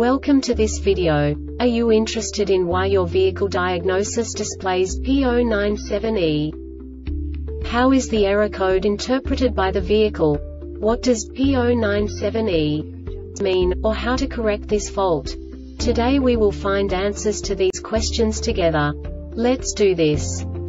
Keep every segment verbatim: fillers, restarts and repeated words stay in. Welcome to this video. Are you interested in why your vehicle diagnosis displays P zero nine seven E? How is the error code interpreted by the vehicle? What does P zero nine seven E mean, or how to correct this fault? Today we will find answers to these questions together. Let's do this.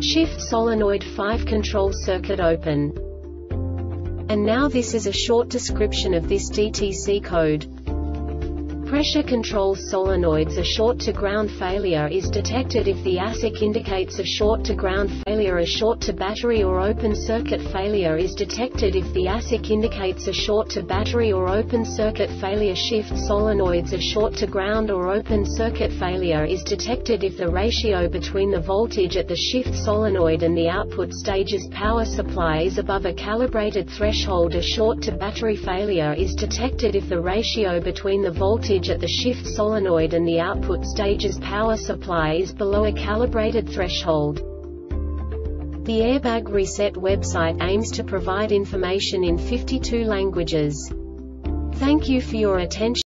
Shift Solenoid five control circuit open. And now this is a short description of this D T C code. Pressure control solenoids. A short to ground failure is detected if the A S I C indicates a short to ground failure. A short to battery or open circuit failure is detected if the A S I C indicates a short to battery or open circuit failure. Shift solenoids. A short to ground or open circuit failure is detected if the ratio between the voltage at the shift solenoid and the output stage's power supply is above a calibrated threshold. A short to battery failure is detected if the ratio between the voltage at the shift solenoid and the output stage's power supply is below a calibrated threshold. The Airbag Reset website aims to provide information in fifty-two languages. Thank you for your attention.